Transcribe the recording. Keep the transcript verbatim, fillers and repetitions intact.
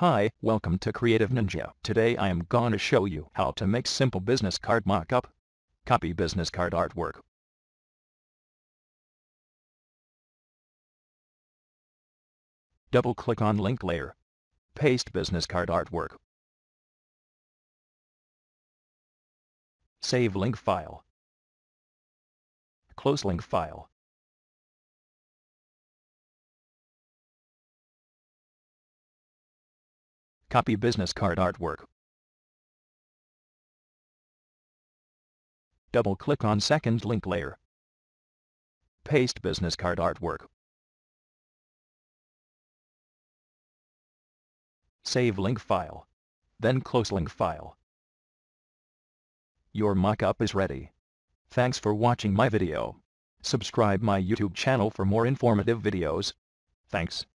Hi, welcome to Creative Ninja. Today I am gonna show you how to make simple business card mockup. Copy business card artwork. Double click on link layer. Paste business card artwork. Save link file. Close link file. Copy business card artwork. Double-click on second link layer. Paste business card artwork. Save link file. Then close link file. Your mockup is ready. Thanks for watching my video. Subscribe my YouTube channel for more informative videos. Thanks.